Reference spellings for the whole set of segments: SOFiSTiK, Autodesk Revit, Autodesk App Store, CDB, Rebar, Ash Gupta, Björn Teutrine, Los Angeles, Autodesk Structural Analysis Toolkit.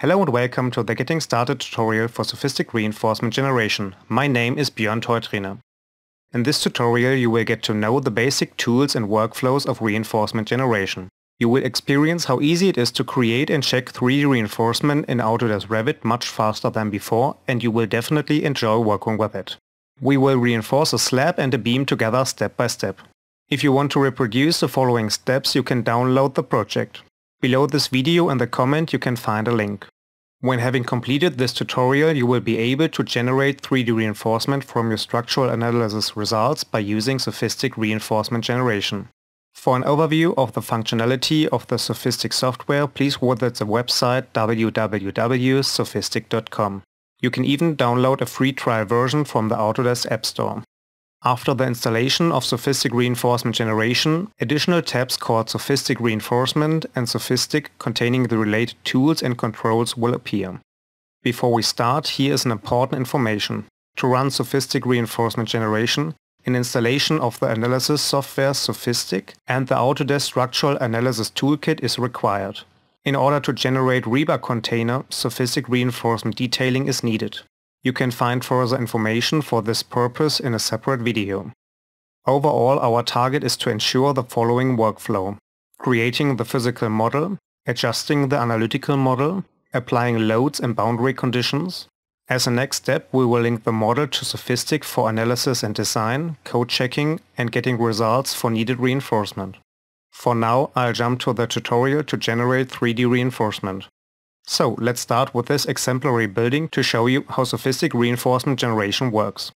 Hello and welcome to the Getting Started tutorial for SOFiSTiK Reinforcement Generation. My name is Björn Teutrine. In this tutorial you will get to know the basic tools and workflows of reinforcement generation. You will experience how easy it is to create and check 3D reinforcement in Autodesk Revit much faster than before, and you will definitely enjoy working with it. We will reinforce a slab and a beam together step by step. If you want to reproduce the following steps, you can download the project. Below this video in the comment you can find a link. When having completed this tutorial you will be able to generate 3D reinforcement from your structural analysis results by using SOFiSTiK Reinforcement Generation. For an overview of the functionality of the SOFiSTiK software, please visit the website www.sofistik.com. You can even download a free trial version from the Autodesk App Store. After the installation of SOFiSTiK Reinforcement Generation, additional tabs called SOFiSTiK Reinforcement and SOFiSTiK containing the related tools and controls will appear. Before we start, here is an important information. To run SOFiSTiK Reinforcement Generation, an installation of the analysis software SOFiSTiK and the Autodesk Structural Analysis Toolkit is required. In order to generate rebar container, SOFiSTiK Reinforcement Detailing is needed. You can find further information for this purpose in a separate video. Overall, our target is to ensure the following workflow: creating the physical model, adjusting the analytical model, applying loads and boundary conditions. As a next step, we will link the model to SOFiSTiK for analysis and design, code checking, and getting results for needed reinforcement. For now, I'll jump to the tutorial to generate 3D reinforcement. So let's start with this exemplary building to show you how SOFiSTiK Reinforcement Generation works.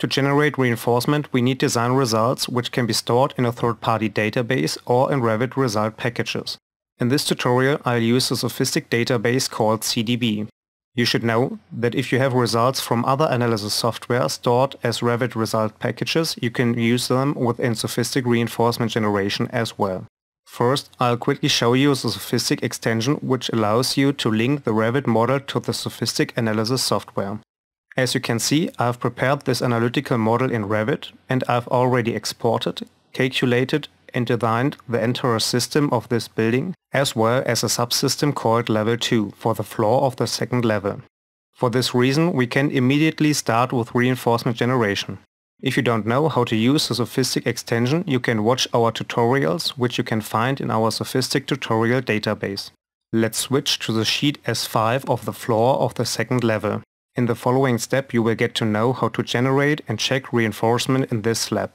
To generate reinforcement we need design results which can be stored in a third-party database or in Revit result packages. In this tutorial I'll use a SOFiSTiK database called CDB. You should know that if you have results from other analysis software stored as Revit result packages, you can use them within SOFiSTiK Reinforcement Generation as well. First, I'll quickly show you the SOFiSTiK extension which allows you to link the Revit model to the SOFiSTiK analysis software. As you can see, I've prepared this analytical model in Revit and I've already exported, calculated and designed the entire system of this building as well as a subsystem called Level 2 for the floor of the second level. For this reason, we can immediately start with reinforcement generation. If you don't know how to use the SOFiSTiK extension, you can watch our tutorials, which you can find in our SOFiSTiK tutorial database. Let's switch to the sheet S5 of the floor of the second level. In the following step you will get to know how to generate and check reinforcement in this slab.